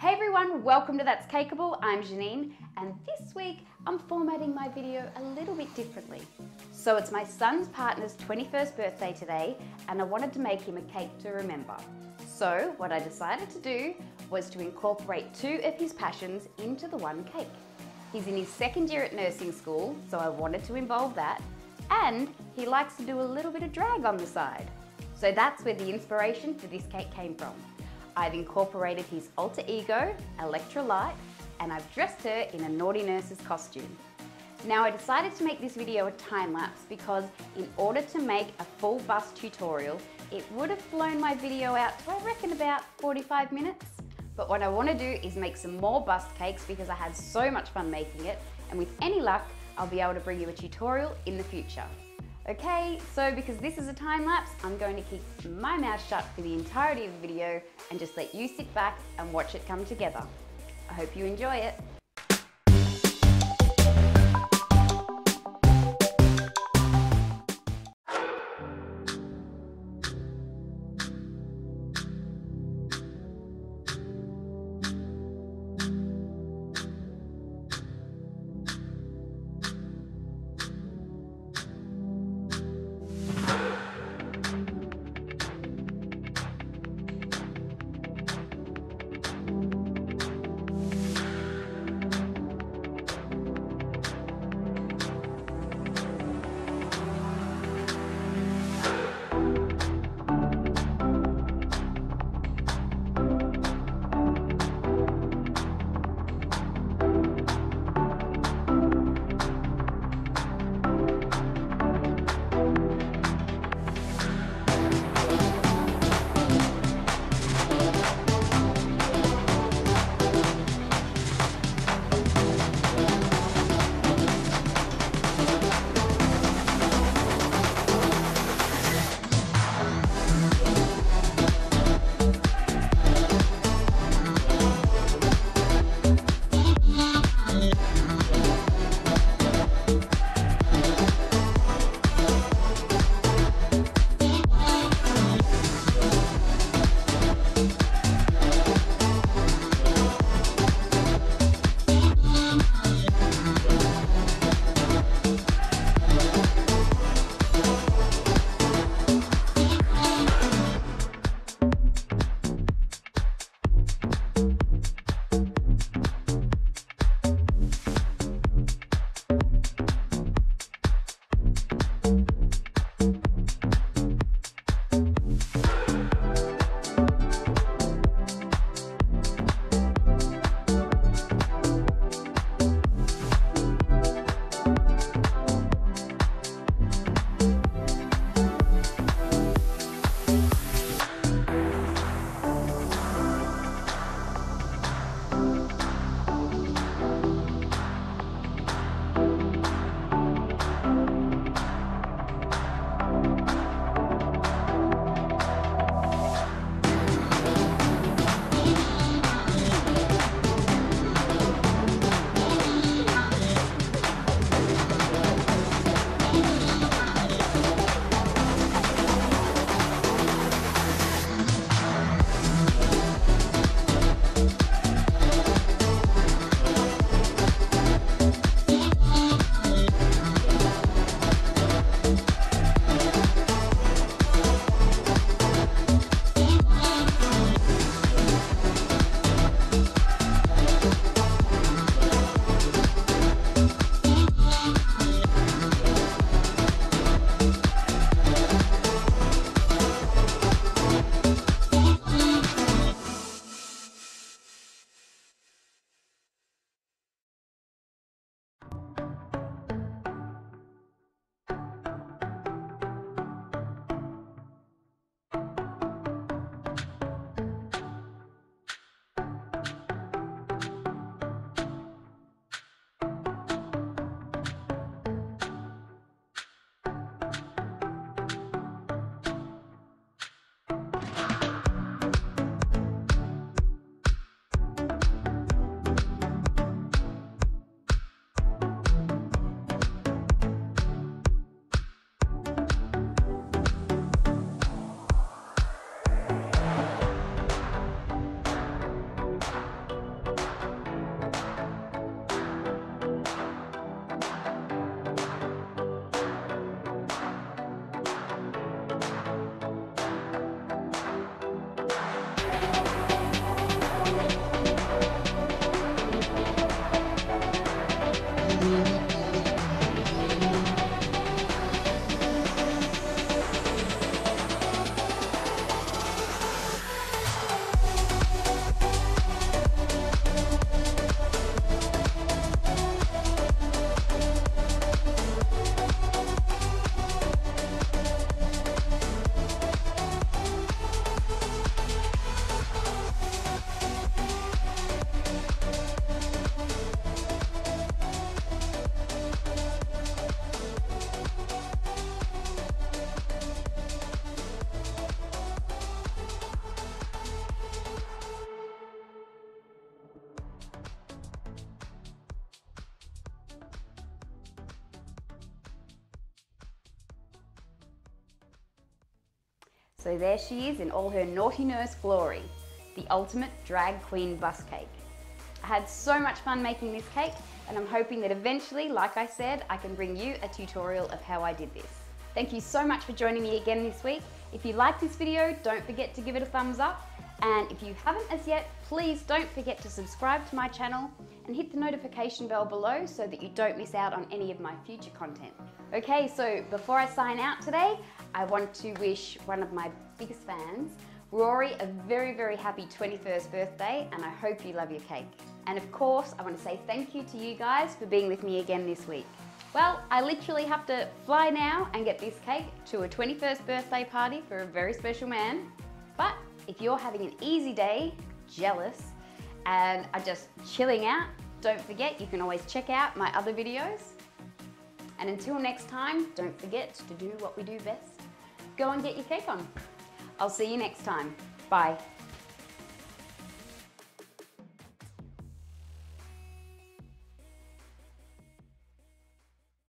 Hey everyone, welcome to That's Cakeable. I'm Janine, and this week I'm formatting my video a little bit differently. So it's my son's partner's 21st birthday today, and I wanted to make him a cake to remember. So what I decided to do was to incorporate two of his passions into the one cake. He's in his second year at nursing school, so I wanted to involve that, and he likes to do a little bit of drag on the side. So that's where the inspiration for this cake came from. I've incorporated his alter ego, Electralyte, and I've dressed her in a naughty nurse's costume. Now I decided to make this video a time-lapse because in order to make a full bust tutorial, it would have blown my video out to I reckon about 45 minutes. But what I want to do is make some more bust cakes because I had so much fun making it, and with any luck, I'll be able to bring you a tutorial in the future. Okay, so because this is a time lapse, I'm going to keep my mouth shut for the entirety of the video and just let you sit back and watch it come together. I hope you enjoy it. So there she is in all her naughty nurse glory, the ultimate drag queen bus cake. I had so much fun making this cake, and I'm hoping that eventually, like I said, I can bring you a tutorial of how I did this. Thank you so much for joining me again this week. If you like this video, don't forget to give it a thumbs up. And if you haven't as yet, please don't forget to subscribe to my channel and hit the notification bell below so that you don't miss out on any of my future content. Okay, so before I sign out today, I want to wish one of my biggest fans, Rory, a very, very happy 21st birthday, and I hope you love your cake. And of course, I want to say thank you to you guys for being with me again this week. Well, I literally have to fly now and get this cake to a 21st birthday party for a very special man, but if you're having an easy day, jealous, and are just chilling out, don't forget you can always check out my other videos. And until next time, don't forget to do what we do best. Go and get your cake on. I'll see you next time. Bye.